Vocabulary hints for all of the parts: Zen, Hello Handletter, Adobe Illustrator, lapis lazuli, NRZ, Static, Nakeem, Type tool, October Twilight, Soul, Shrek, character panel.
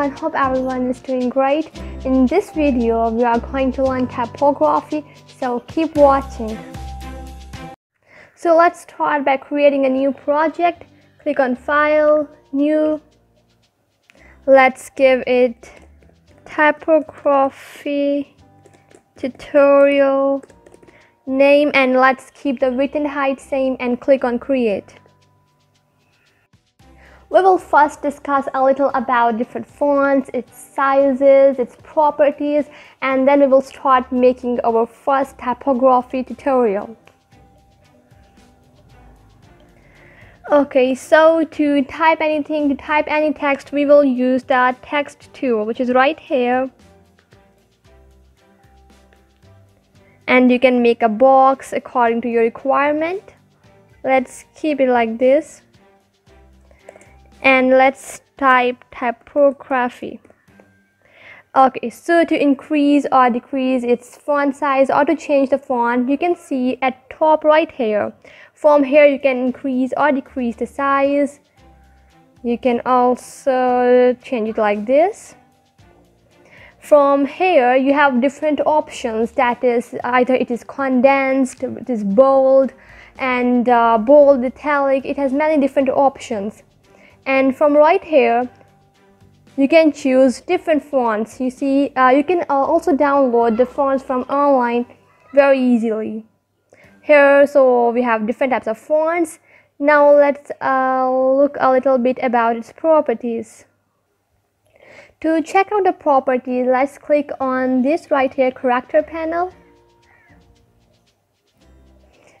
I hope everyone is doing great. In this video, we are going to learn typography, so keep watching. So let's start by creating a new project. Click on File, New. Let's give it Typography Tutorial name, and let's keep the written height same and click on Create. We will first discuss a little about different fonts, its sizes, its properties, and then we will start making our first typography tutorial. Okay, so to type any text, we will use the text tool, which is right here. And you can make a box according to your requirement. Let's keep it like this. And let's type typography. Okay, so to increase or decrease its font size or to change the font, you can see at top right here. From here you can increase or decrease the size. You can also change it like this. From here you have different options, that is either it is condensed, it is bold, and bold, italic. It has many different options. And from right here you can choose different fonts. You see, you can also download the fonts from online very easily. Here, so we have different types of fonts. Now let's look a little bit about its properties. To check out the properties, let's click on this right here character panel.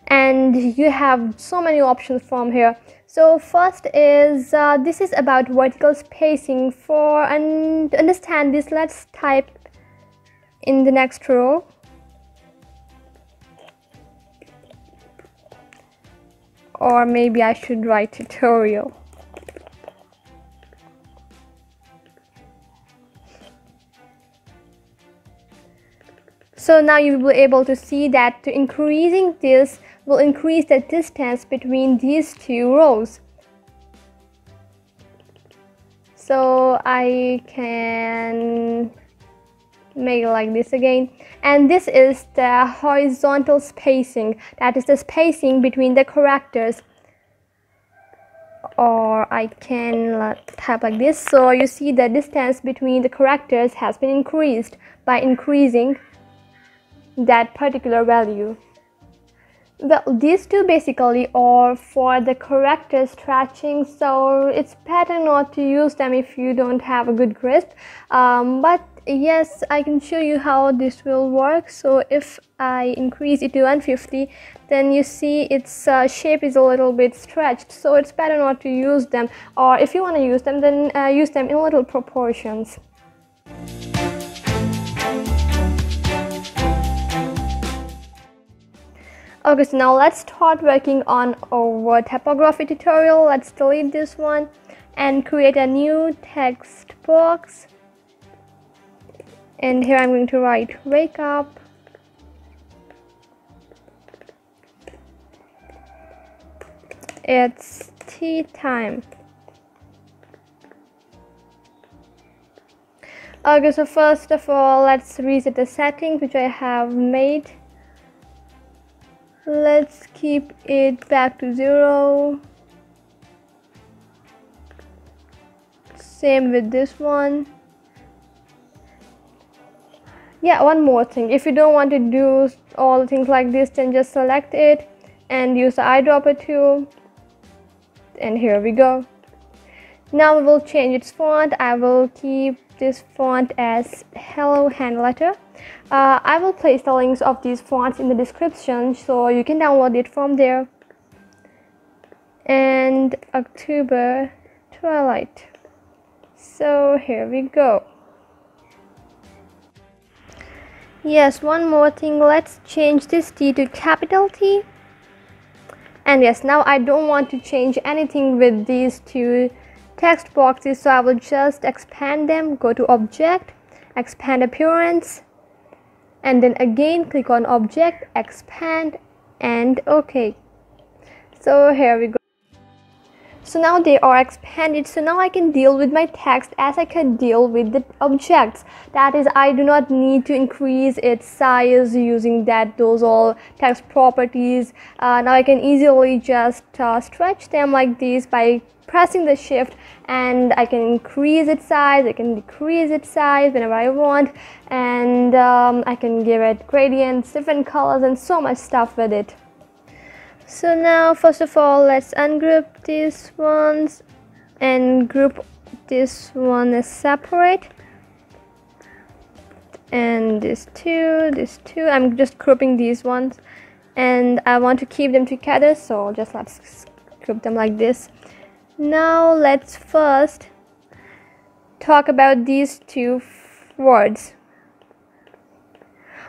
And you have so many options from here. So first is, this is about vertical spacing. To understand this, let's type in the next row. Or maybe I should write tutorial. So now you will be able to see that to increasing this will increase the distance between these two rows. So I can make it like this again. And this is the horizontal spacing, that is the spacing between the characters. Or I can type like this. So you see the distance between the characters has been increased by increasing that particular value. Well, these two basically are for the character stretching, so it's better not to use them if you don't have a good grasp. But yes, I can show you how this will work. So if I increase it to 150, then you see its shape is a little bit stretched, so it's better not to use them. Or if you want to use them, then use them in little proportions. Okay, so now let's start working on our typography tutorial. Let's delete this one and create a new text box. And here I'm going to write wake up. It's tea time. Okay, so first of all, let's reset the settings which I have made. Let's keep it back to 0. Same with this one. Yeah, one more thing. If you don't want to do all things like this, then just select it and use the eyedropper tool. And here we go. Now we will change its font. I will keep this font as Hello Handletter. I will place the links of these fonts in the description, so you can download it from there. And October Twilight. So here we go. Yes, one more thing. Let's change this T to capital T. And yes, now I don't want to change anything with these two text boxes, so I will just expand them. Go to Object, Expand Appearance, and then again click on Object, Expand, and OK. So here we go. So now they are expanded. So now I can deal with my text as I could deal with the objects. That is, I do not need to increase its size using those all text properties. Now I can easily just stretch them like this by pressing the shift, and I can increase its size, I can decrease its size whenever I want, and I can give it gradients, different colors, and so much stuff with it. So now, first of all, let's ungroup these ones and group this one as separate, and these two. I'm just grouping these ones, and I want to keep them together, so just let's group them like this. Now let's first talk about these two words.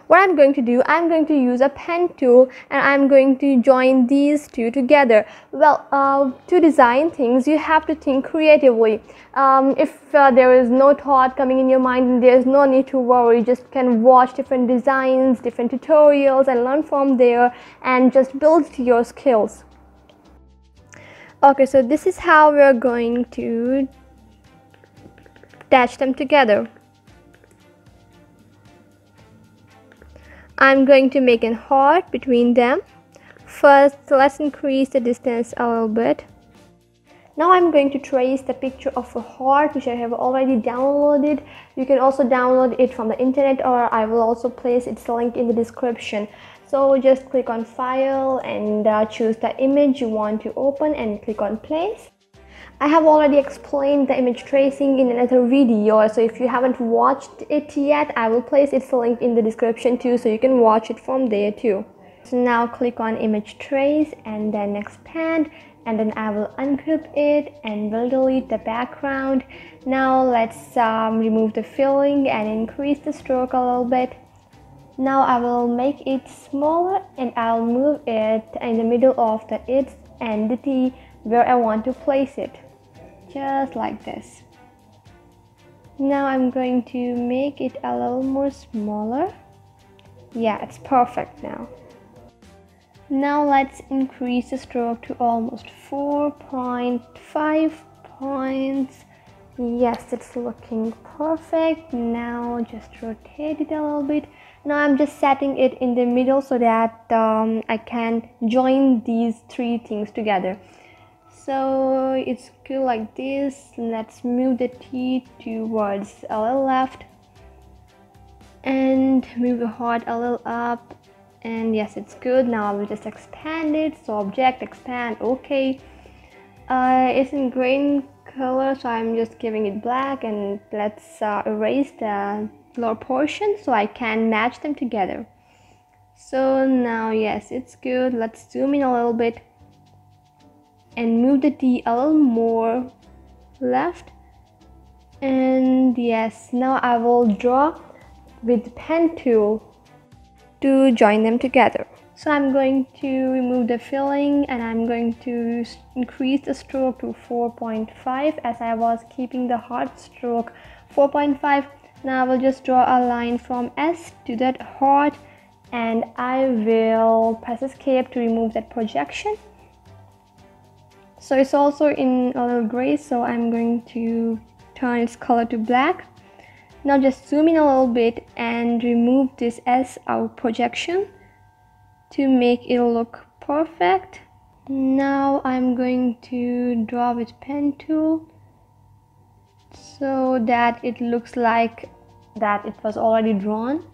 What I'm going to do, I'm going to use a pen tool and I'm going to join these two together. Well, to design things, you have to think creatively. If there is no thought coming in your mind, there is no need to worry. You just can watch different designs, different tutorials, and learn from there and just build your skills. Okay, so this is how we're going to attach them together. I'm going to make a heart between them. First, let's increase the distance a little bit. Now I'm going to trace the picture of a heart which I have already downloaded. You can also download it from the internet, or I will also place its link in the description. So just click on File and choose the image you want to open and click on Place. I have already explained the image tracing in another video, so if you haven't watched it yet, I will place its link in the description too, so you can watch it from there too. So now click on Image Trace and then Expand, and then I will ungroup it and will delete the background. Now let's remove the filling and increase the stroke a little bit. Now I will make it smaller and I'll move it in the middle of the its and the T where I want to place it, just like this. Now I'm going to make it a little more smaller. Yeah, it's perfect now. Now let's increase the stroke to almost 4.5 points. Yes, it's looking perfect. Now just rotate it a little bit. Now I'm just setting it in the middle so that I can join these three things together. So it's good like this. Let's move the T towards a little left and move the heart a little up. And yes, it's good. Now I will just expand it. So object, expand, okay. It's in green color, so I'm just giving it black, and let's erase the lower portion so I can match them together. So now, yes, it's good. Let's zoom in a little bit and move the T a little more left. And yes, now I will draw with the pen tool to join them together. So I'm going to remove the filling and I'm going to increase the stroke to 4.5 as I was keeping the heart stroke 4.5. Now I will just draw a line from S to that heart and I will press escape to remove that projection. So it's also in a little gray, so I'm going to turn its color to black. Now just zoom in a little bit and remove this S out projection to make it look perfect. Now I'm going to draw with pen tool so that it looks like that it was already drawn,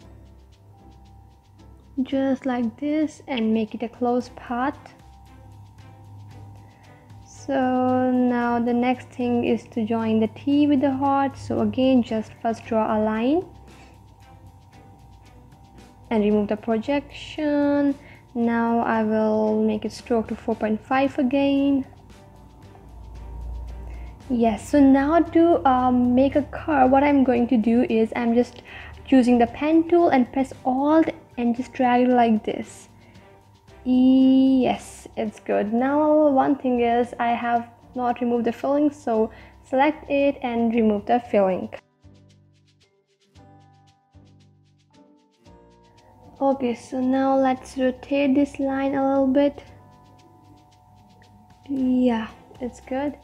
just like this, and make it a closed path. So now the next thing is to join the T with the heart. So again, just first draw a line and remove the projection. Now I will make it stroke to 4.5 again. Yes, so now to make a curve, what I'm going to do is I'm just using the pen tool and press Alt and just drag it like this. Yes, it's good. Now one thing is I have not removed the filling, so select it and remove the filling. Okay, so now let's rotate this line a little bit. Yeah, it's good.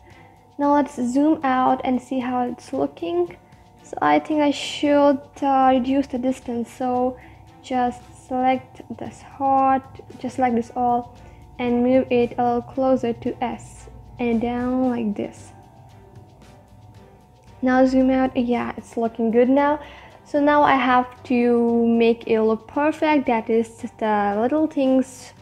Now let's zoom out and see how it's looking. So I think I should reduce the distance, so just select this heart just like this all and move it a little closer to S and down like this. Now zoom out. Yeah, it's looking good now. So now I have to make it look perfect. That is just the little things.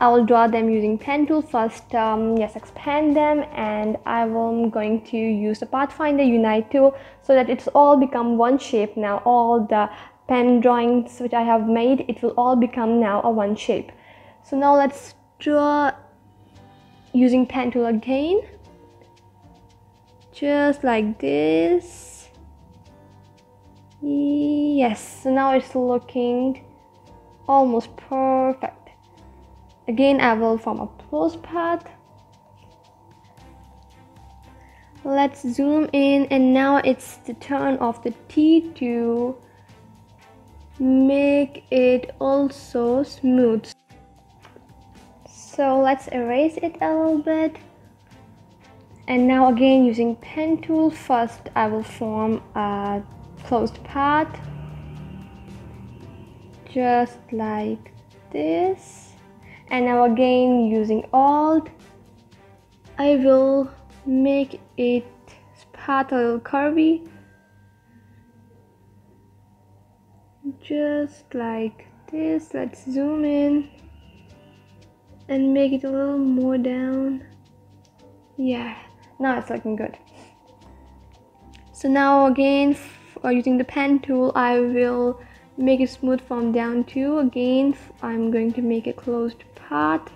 I will draw them using pen tool first. Yes, expand them, and I am going to use the Pathfinder Unite tool so that it's all become one shape now. All the pen drawings which I have made, it will all become now a one shape. So now let's draw using pen tool again, just like this. Yes, so now it's looking almost perfect. Again, I will form a close path. Let's zoom in, and now it's the turn of the T to make it also smooth. So let's erase it a little bit. And now again, using pen tool, first I will form a closed path, just like this. And now again using Alt, I will make it path a little curvy, just like this. Let's zoom in and make it a little more down. Yeah, now it's looking good. So now again, using the pen tool, I will make it smooth from down to again. I'm going to make it closed path,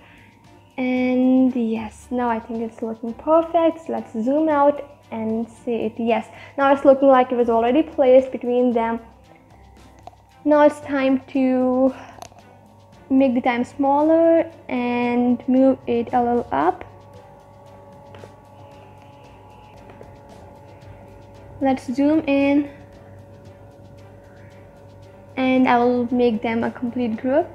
and yes, now I think it's looking perfect. So let's zoom out and see it. Yes, now it's looking like it was already placed between them. Now it's time to make the time smaller and move it a little up. Let's zoom in, and I will make them a complete group,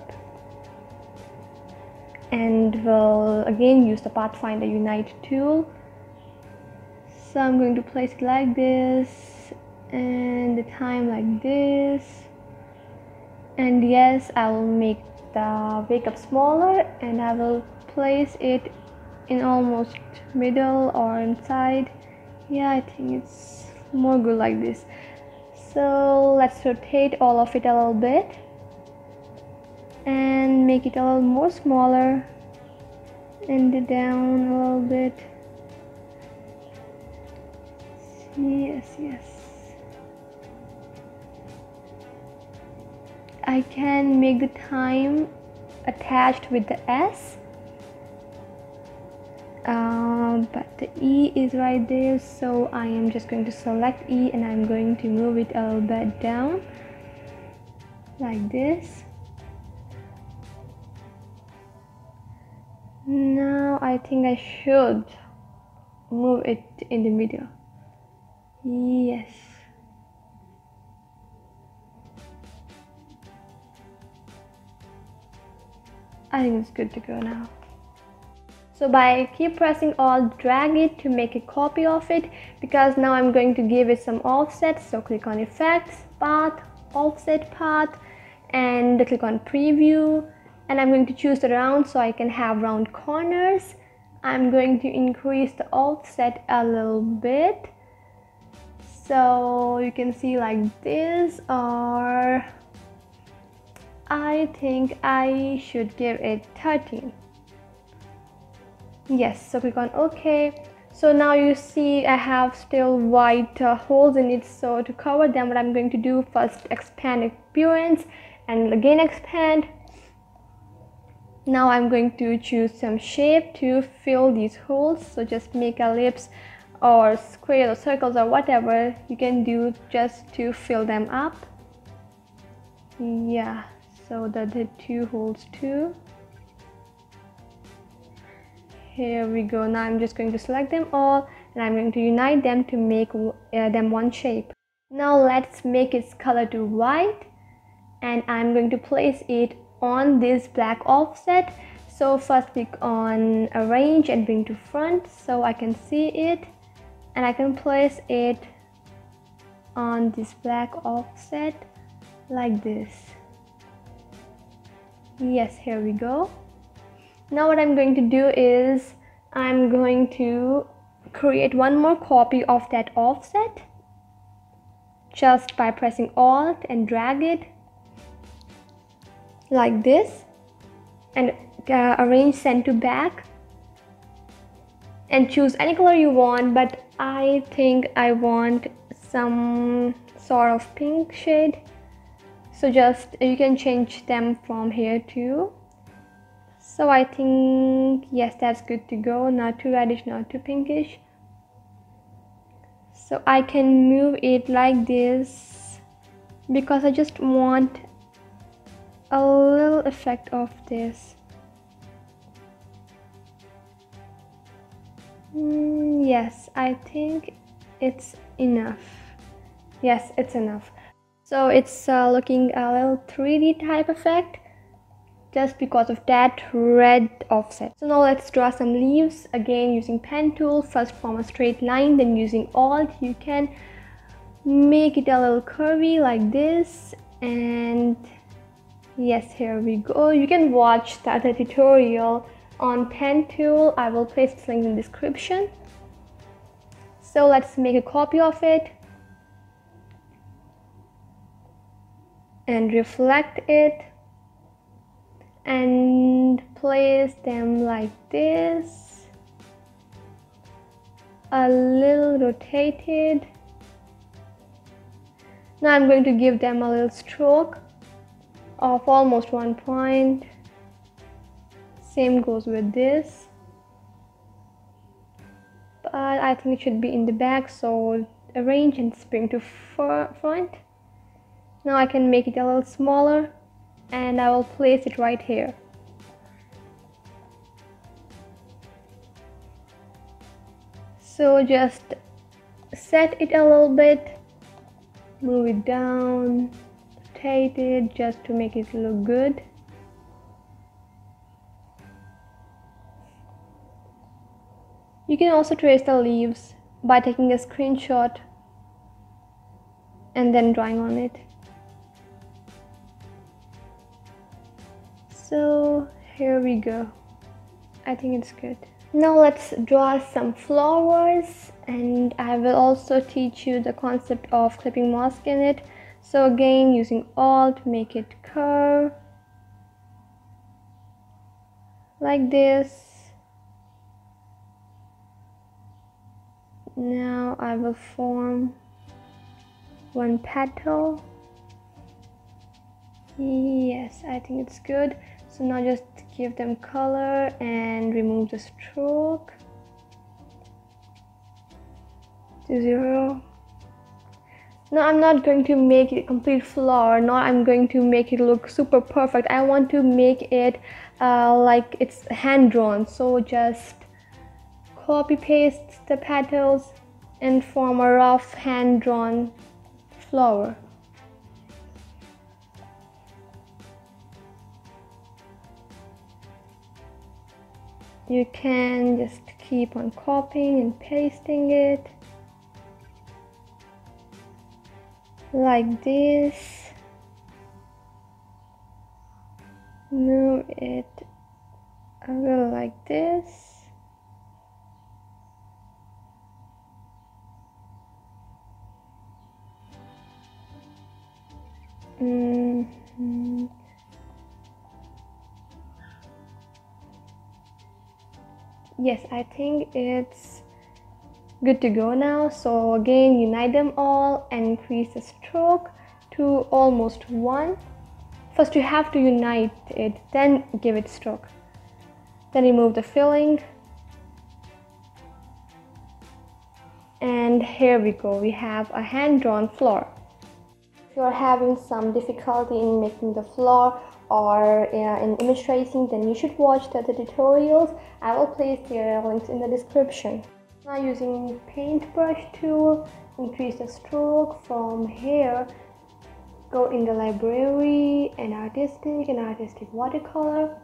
and will again use the Pathfinder Unite tool. So I'm going to place it like this, and the time like this, and yes, I will make the wake up smaller, and I will place it in almost middle or inside. Yeah, I think it's more good like this. So let's rotate all of it a little bit and make it a little more smaller, and down a little bit. Yes, yes. I can make the time attached with the S, but the E is right there, so I am just going to select E, and I'm going to move it a little bit down like this. Now I think I should move it in the middle. Yes. I think it's good to go now. So by keep pressing Alt, drag it to make a copy of it, because now I'm going to give it some offset. So click on Effects, Path, Offset Path, and click on Preview. And I'm going to choose the round so I can have round corners. I'm going to increase the offset a little bit, so you can see like this, or I think I should give it 13. Yes, so click on OK. So now you see I have still white holes in it, so to cover them, what I'm going to do first, expand appearance, and again expand. Now I'm going to choose some shape to fill these holes, so just make a ellipse or square or circles or whatever you can do just to fill them up. Yeah, so that the two holes too. Here we go. Now I'm just going to select them all, and I'm going to unite them to make them one shape. Now let's make its color to white, and I'm going to place it on this black offset. So first click on arrange and bring to front so I can see it, and I can place it on this black offset like this. Yes, here we go. Now what I'm going to do is I'm going to create one more copy of that offset just by pressing Alt and drag it like this, and arrange send to back, and choose any color you want, but I think I want some sort of pink shade, so just you can change them from here too. So I think yes, that's good to go. Not too reddish, not too pinkish. So I can move it like this because I just want a little effect of this. Yes, I think it's enough. Yes, it's enough. So it's looking a little 3D type effect just because of that red offset. So now let's draw some leaves again using pen tool. First form a straight line, then using Alt you can make it a little curvy like this, and yes, here we go. You can watch the other tutorial on pen tool. I will paste this link in the description. So let's make a copy of it and reflect it and place them like this, a little rotated. Now I'm going to give them a little stroke of almost 1 point. Same goes with this, but I think it should be in the back, so arrange and bring to front. Now I can make it a little smaller, and I will place it right here. So just set it a little bit, move it down, rotate it just to make it look good. You can also trace the leaves by taking a screenshot and then drawing on it. So here we go. I think it's good. Now let's draw some flowers, and I will also teach you the concept of clipping mask in it. So again, using Alt, make it curve like this. Now I will form one petal. Yes, I think it's good. So now just give them color and remove the stroke to 0. Now I'm not going to make it a complete flower. Now I'm going to make it look super perfect. I want to make it like it's hand drawn. So just copy paste the petals and form a rough hand drawn flower. You can just keep on copying and pasting it like this, move it a little like this, Yes, I think it's good to go now. So again, unite them all and increase the stroke to almost 1. First you have to unite it, then give it stroke. Then remove the filling. And here we go, we have a hand-drawn flower. If you are having some difficulty in making the flower or in image tracing, then you should watch the other tutorials. I will place their links in the description. Now using paintbrush tool, increase the stroke from here, go in the library and artistic watercolor,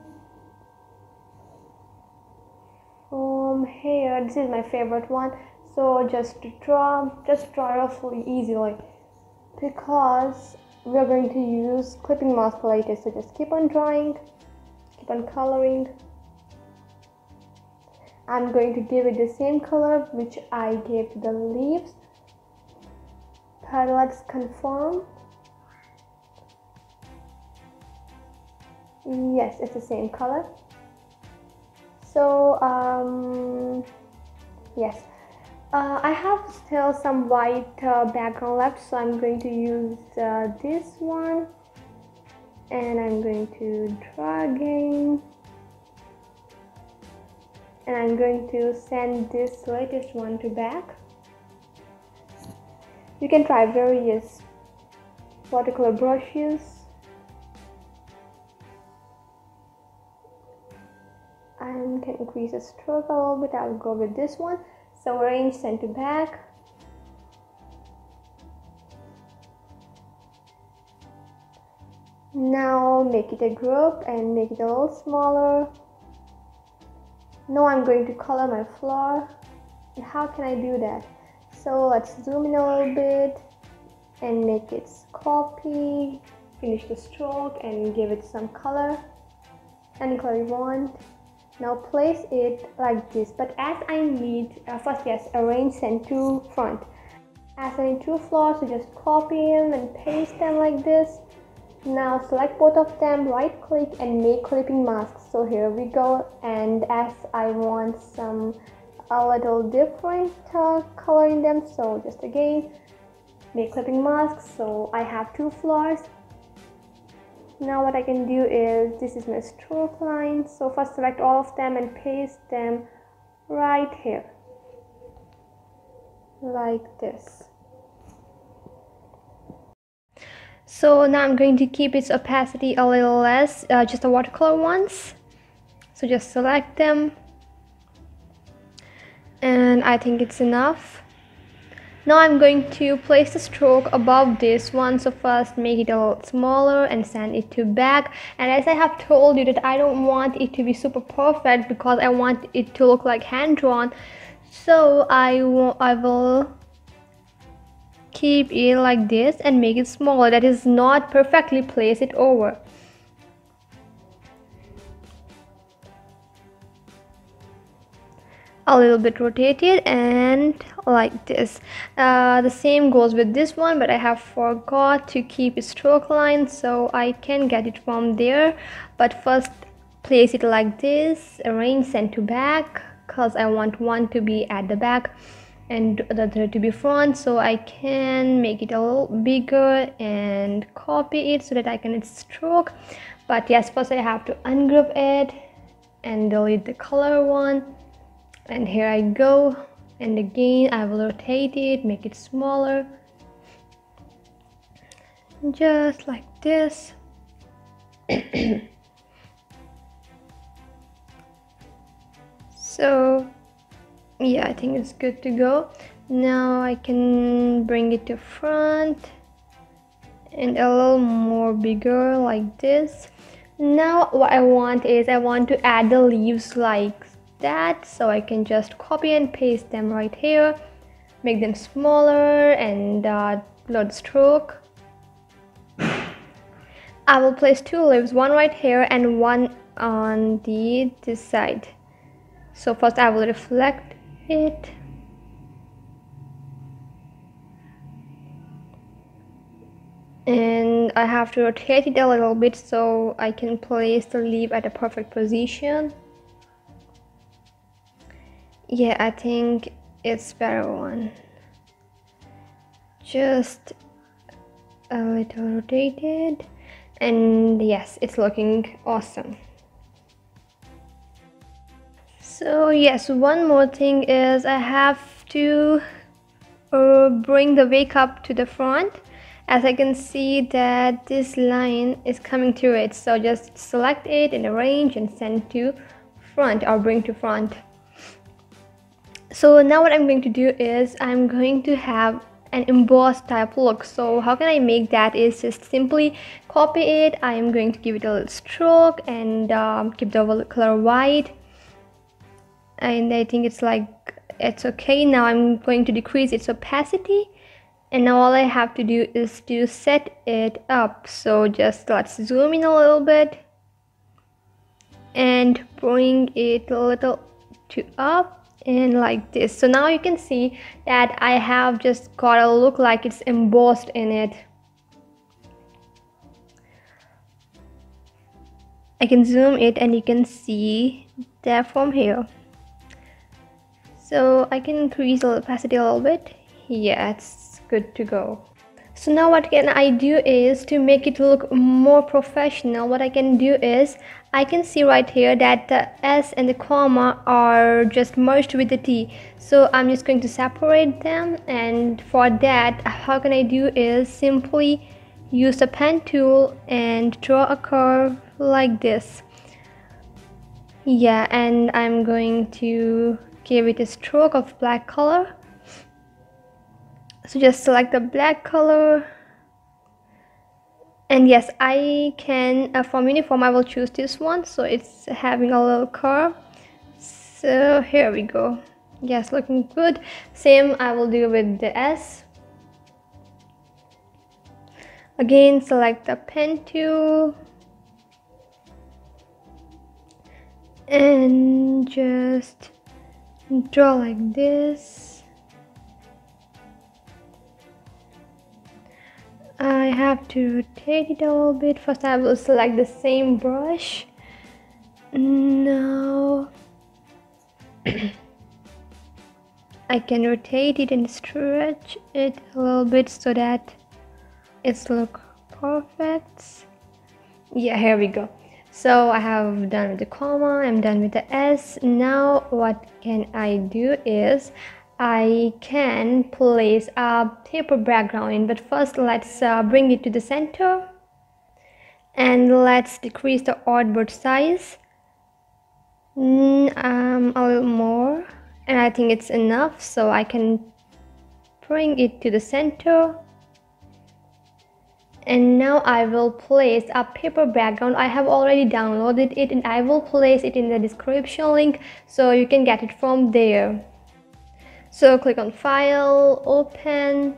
hair. This is my favorite one. So just draw roughly, easily, because we are going to use clipping mask later. So just keep on drawing, keep on coloring. I'm going to give it the same color which I gave to the leaves. But let's confirm. Yes, it's the same color. So yes, I have still some white background left, so I'm going to use this one, and I'm going to draw again, and I'm going to send this latest one to back. You can try various watercolor brushes. I can increase the stroke a little bit. I'll go with this one. So arrange center back. Now make it a group and make it a little smaller. Now I'm going to color my flower. And how can I do that? So let's zoom in a little bit and make it scoopy. Finish the stroke and give it some color. Any color you want. Now place it like this, but as I need arrange and to front. As I need two flowers, so just copy them and paste them like this. Now select both of them, right click and make clipping masks. So here we go, and as I want some a little different color in them, so just again make clipping masks. So I have two flowers. Now what I can do is, this is my stroke line, so first select all of them and paste them right here, like this. So now I'm going to keep its opacity a little less, just the watercolor ones. So just select them, and I think it's enough. Now I'm going to place the stroke above this one, so first make it a lot smaller and send it to back. And as I have told you that I don't want it to be super perfect because I want it to look like hand-drawn, so I will keep it like this and make it smaller. That is not perfectly, place it over. A little bit rotated and like this. The same goes with this one, but I have forgot to keep a stroke line, so I can get it from there. But first place it like this, arrange center back, because I want one to be at the back and the other to be front. So I can make it a little bigger and copy it so that I can stroke. But yes, first I have to ungroup it and delete the color one. And here I go, and again I will rotate it, make it smaller, just like this. So yeah, I think it's good to go. Now I can bring it to front and a little more bigger like this. Now what I want is, I want to add the leaves like that, so I can just copy and paste them right here, make them smaller and load stroke. I will place two leaves, one right here and one on this side. So first I will reflect it. And I have to rotate it a little bit so I can place the leaf at a perfect position. Yeah, I think it's better one. Just a little rotated, and yes, it's looking awesome. So yes, one more thing is, I have to bring the wake up to the front. As I can see that this line is coming through it, so just select it and arrange and send to front, or bring to front. So now what I'm going to do is, I'm going to have an embossed type look. So how can I make that is, just simply copy it. I am going to give it a little stroke and keep the color white. and I think it's like it's okay. Now I'm going to decrease its opacity, and now all I have to do is to set it up. So just let's zoom in a little bit and bring it a little to up, and like this. So now you can see that I have just got a look like it's embossed in it. I can zoom it and you can see that from here. So I can increase the opacity a little bit. Yeah, it's good to go. So now what can I do is to make it look more professional. What I can do is I can see right here that the S and the comma are just merged with the T. So I'm just going to separate them, and for that how can I do is simply use the pen tool and draw a curve like this. Yeah, and I'm going to give it a stroke of black color. So just select the black color, and yes, I can from uniform I will choose this one, so it's having a little curve. So here we go. Yes, looking good. Same I will do with the S. Again, select the pen tool and just draw like this. I have to rotate it a little bit. First I will select the same brush. Now I can rotate it and stretch it a little bit so that it's look perfect. Yeah, here we go. So I have done with the comma, I'm done with the S. Now what can I do is I can place a paper background in, but first let's bring it to the center and let's decrease the artboard size a little more, and I think it's enough. So I can bring it to the center, and now I will place a paper background. I have already downloaded it and I will place it in the description link, so you can get it from there. So click on File, Open,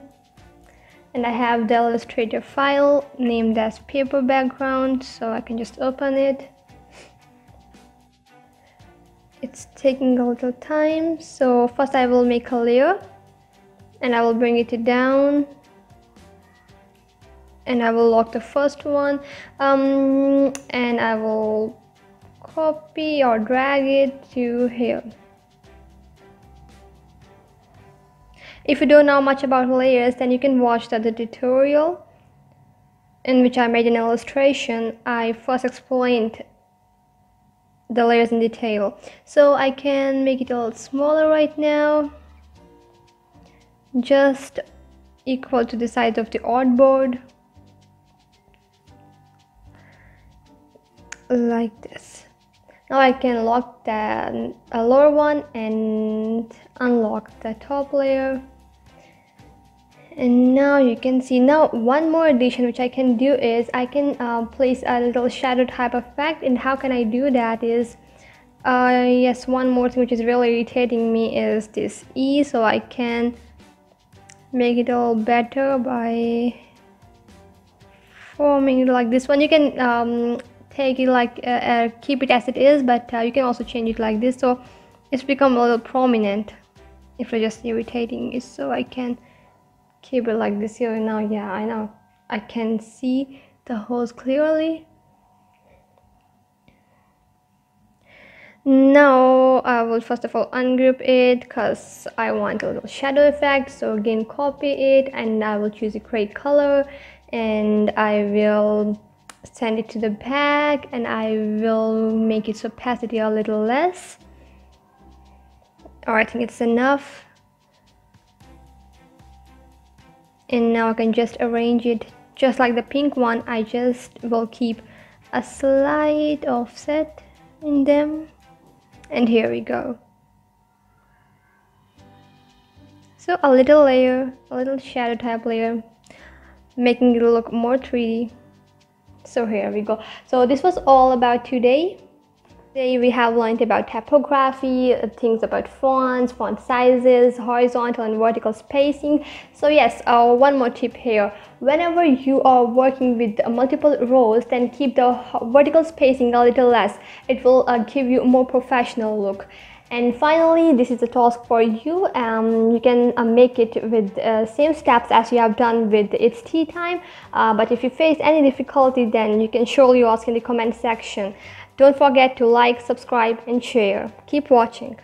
and I have the Illustrator file named as Paper Background, so I can just open it. It's taking a little time, so first I will make a layer, and I will bring it down, and I will lock the first one, and I will copy or drag it to here. If you don't know much about layers, then you can watch the tutorial in which I made an illustration. I first explained the layers in detail. So I can make it a little smaller right now, just equal to the size of the artboard, like this. Now I can lock the lower one and unlock the top layer. And now you can see, now one more addition which I can do is I can place a little shadow type effect. And how can I do that is, yes, one more thing which is really irritating me is this E. So I can make it all better by forming it like this one. You can take it like, keep it as it is, but you can also change it like this. So it's become a little prominent if you're just irritating it. So I can keep it like this here now. Yeah, I know I can see the holes clearly. Now I will first of all ungroup it because I want a little shadow effect. So again, copy it, and I will choose a great color, and I will send it to the back, and I will make its opacity a little less. Or I think it's enough. And now I can just arrange it just like the pink one. I just will keep a slight offset in them, and here we go. So a little layer, a little shadow type layer, making it look more 3D. So here we go. So this was all about today. Today we have learned about typography, things about fonts, font sizes, horizontal and vertical spacing. So yes, one more tip here. Whenever you are working with multiple rows, then keep the vertical spacing a little less. It will give you a more professional look. And finally, this is a task for you. You can make it with same steps as you have done with It's Tea Time. But if you face any difficulty, then you can surely ask in the comment section. Don't forget to like, subscribe and share. Keep watching.